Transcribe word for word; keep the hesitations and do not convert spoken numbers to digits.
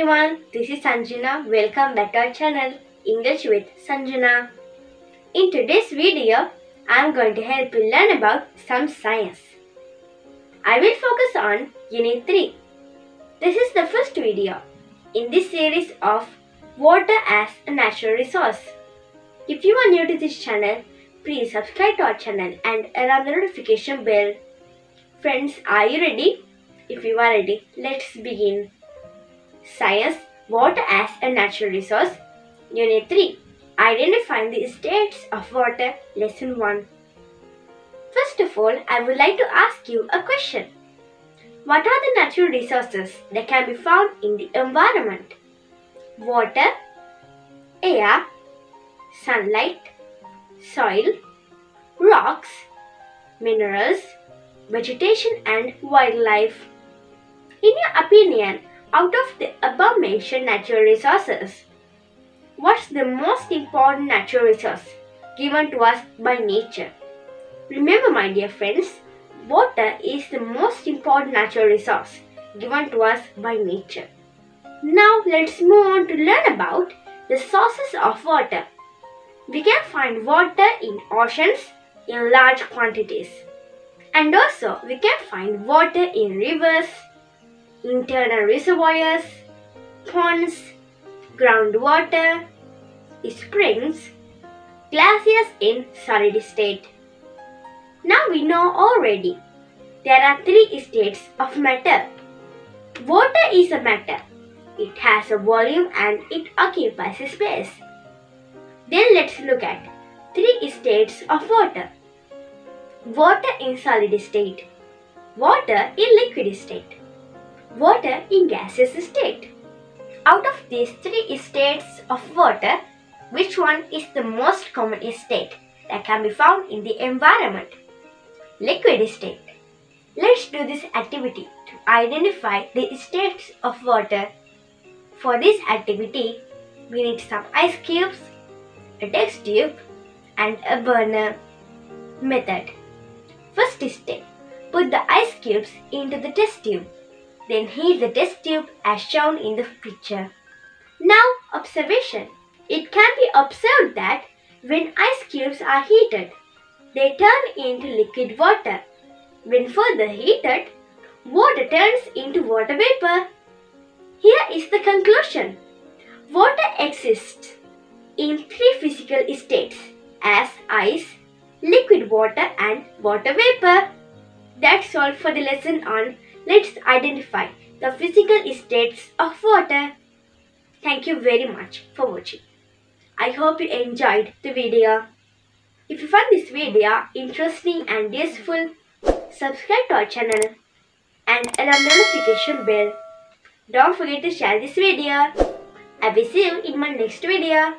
everyone, this is Sanjana. Welcome back to our channel English with Sanjana. In today's video, I am going to help you learn about some science. I will focus on Unit three. This is the first video in this series of Water as a Natural Resource. If you are new to this channel, please subscribe to our channel and alarm the notification bell. Friends, are you ready? If you are ready, let's begin. Science, Water as a Natural Resource, Unit three. Identifying the states of water, Lesson one. First of all, I would like to ask you a question. What are the natural resources that can be found in the environment? Water, air, sunlight, soil, rocks, minerals, vegetation and wildlife. In your opinion, out of the above-mentioned natural resources, what's the most important natural resource given to us by nature? Remember, my dear friends, water is the most important natural resource given to us by nature. Now, let's move on to learn about the sources of water. We can find water in oceans in large quantities. And also, we can find water in rivers, internal reservoirs, ponds, groundwater, springs, glaciers in solid state. Now we know already there are three states of matter. Water is a matter. It has a volume and it occupies a space. Then let's look at three states of water. Water in solid state, water in liquid state, water in gaseous state. Out of these three states of water, which one is the most common state that can be found in the environment? Liquid state. Let's do this activity to identify the states of water. For this activity, we need some ice cubes, a test tube, and a burner. Method. First step. Put the ice cubes into the test tube. Then heat the test tube as shown in the picture. Now, observation. It can be observed that when ice cubes are heated, they turn into liquid water. When further heated, water turns into water vapor. Here is the conclusion. Water exists in three physical states as ice, liquid water and water vapor. That's all for the lesson on Let's Identify the Physical States of Water. Thank you very much for watching. I hope you enjoyed the video. If you found this video interesting and useful, subscribe to our channel and alarm the notification bell. Don't forget to share this video. I will see you in my next video.